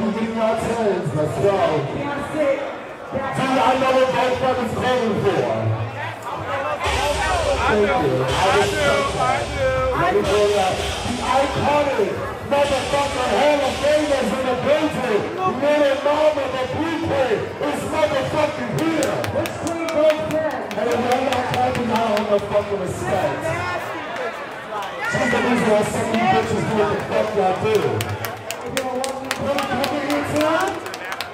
repeating ourselves, let's go. Dude, I know what that fuck is calling for. I do. The iconic motherfucking Hall of Famers in the building. Little mama, the blueprint is motherfucking here. Let's clean both hands. And I'm not talking out on no fucking respect. She's the reason why some of you bitches do what the fuck y'all do.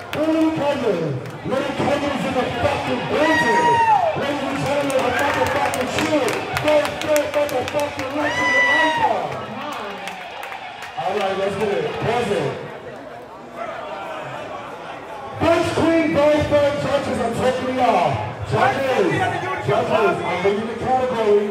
Little Kevin's in the fucking building. Ladies and gentlemen, the motherfucking shoot. Third motherfucking lunch in the icon. Alright, let's get it. Present. First Queen, Bird, judges, I'm taking y'all. Judges, I'm leaving the category.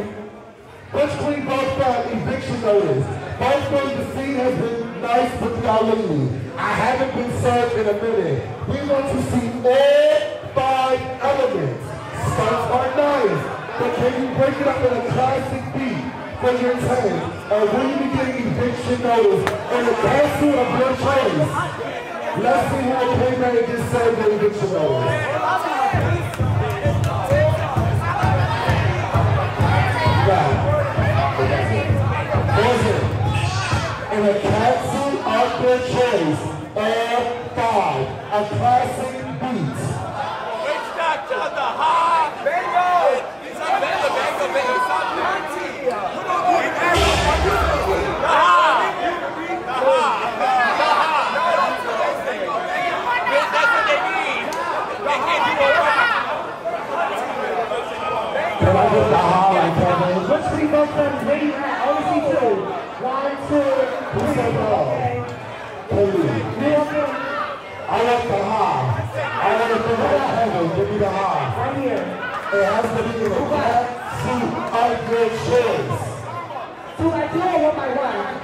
First Queen, Bird, eviction notice. First Queen, the scene has been nice, but y'all lately. I haven't been served in a minute. We want to see all five elements. Stunts are nice, but can you break it up in a classic beat? For your time, and will you be getting eviction notice in the council of your choice? Let's see how a playmate gets served with eviction notice. Right. In a council of your choice, all five, a classic beat. Which doctor the high? Bingo! I want the high. I want to put my handle. Give me the high. Right here. It has to be in a class 2 of your choice. Do I do it with my wife? Get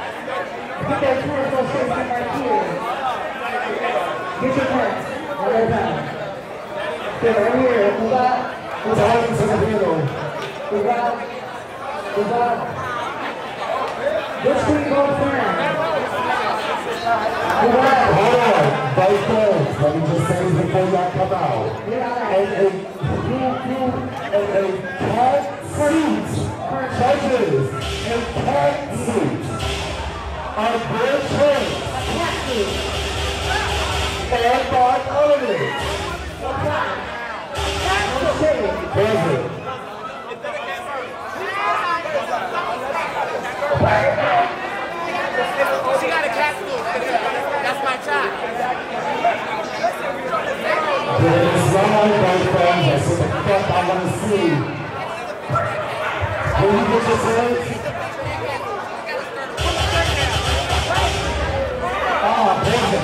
that commercial shit right here. Get your part. All right now. Okay, right here. Who's holding to the handle? Which one goes first? Both girls, let me just say this before y'all come out. And cat suits, judges, and cat suits are their choice. And by owners. Present. She got a cat suit. That's my child. There is no one right there, that's what the fuck I want to see. Can you get your hands? Oh, present.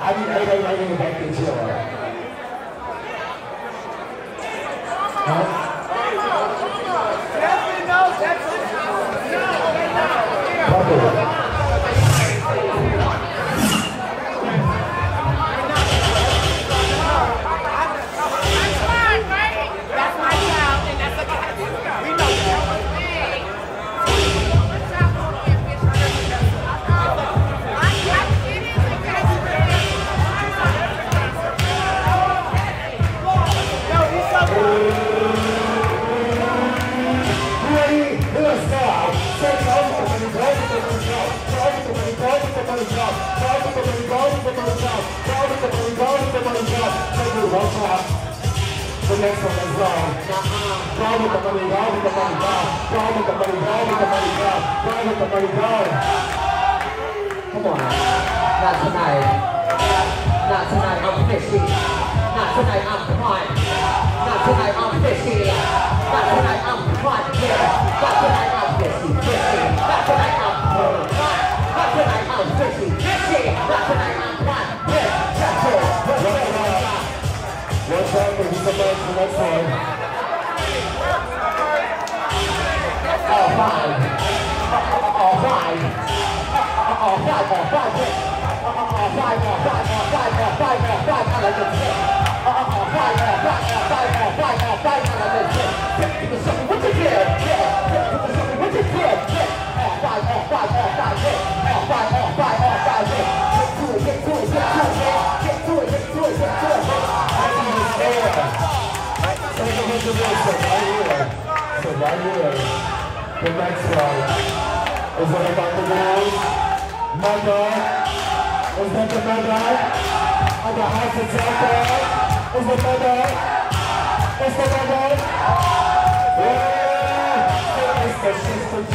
I need everybody to back and chill. Huh? Come on. Not tonight. Not tonight, I'm fishy. Not tonight, I'm prime. Not tonight, I'm fishy. Not tonight, I'm prime. Not tonight, I'm fishy. Not tonight, I'm prime. Not tonight, I'm fishy. Not tonight, I'm prime. What's up? What's up? What's up? All five. So right here, the next one is all about the girls. Mother, is that the mother? Of the house is out there. Is the mother? Is the mother? Yeah! So she's from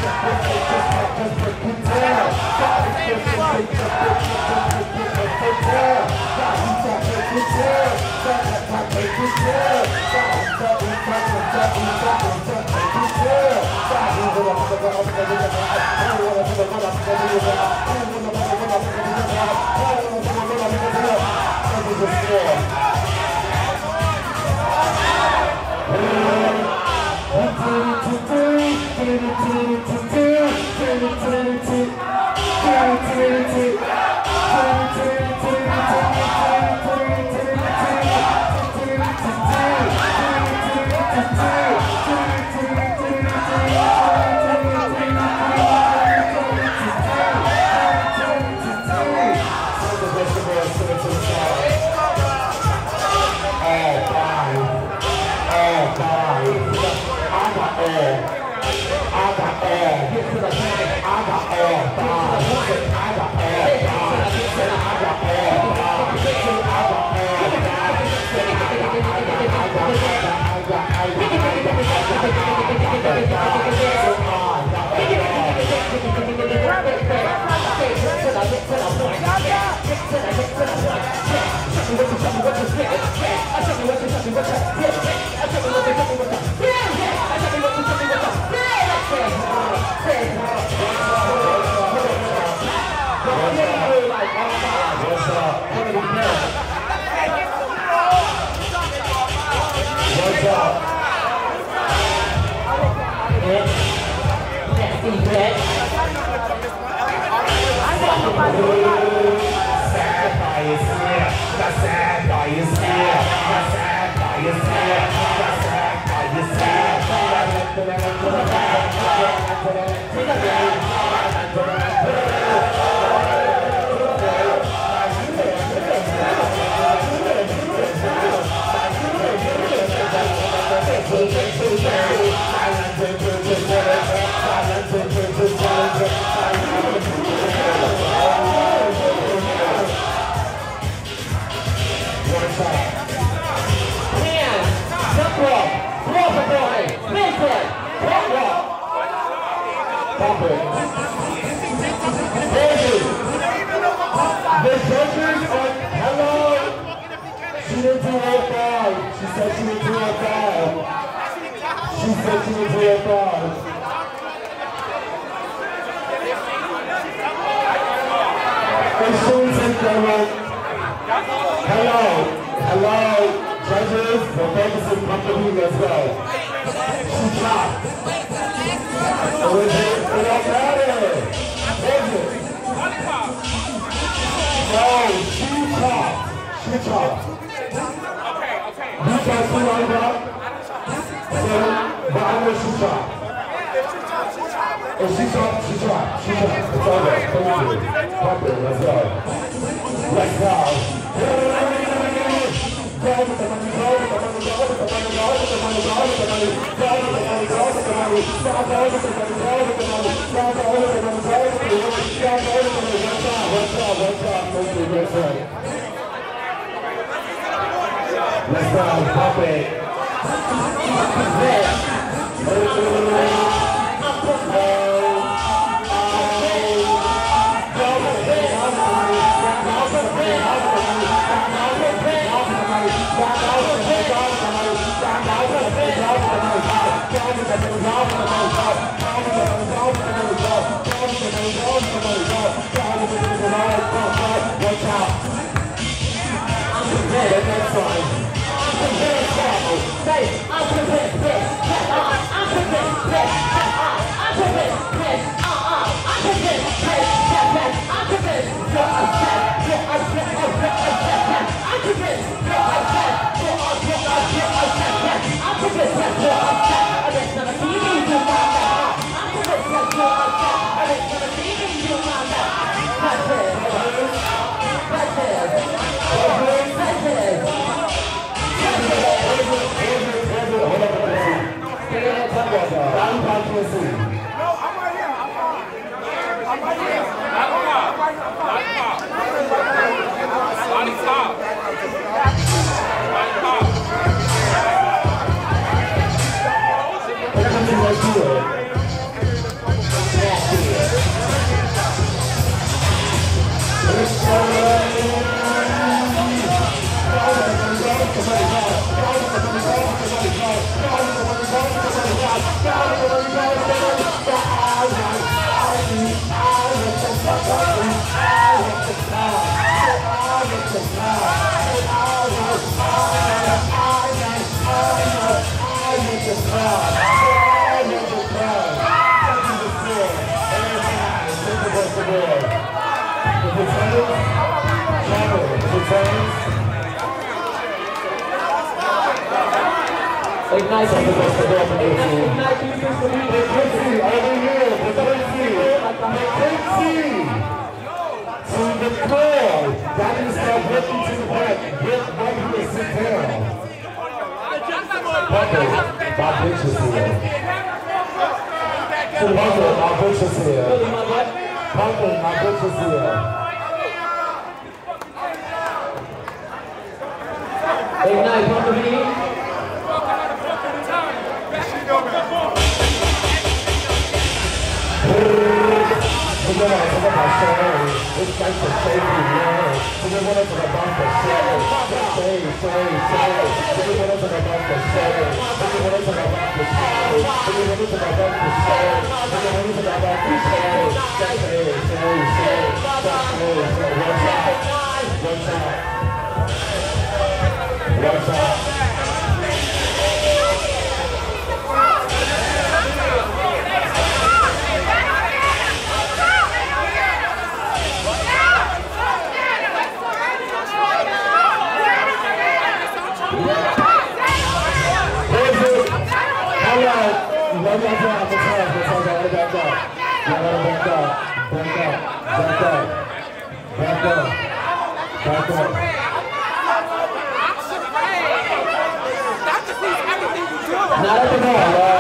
Every Ignite is the best of all the to the core. That is the working to the back. Get right here, sit down. Bob Lynch is here. So Bob Lynch is here. Ignite, Bob Lynch. We're going to talk about sales. It's like the safety now. We're going to talk about the sales. Sales. We're going to talk about the sales. We're going to talk about the sales. We're going to talk about the sales. We're going to talk about the sales. Sales. What's up? Back up. Not at the ball.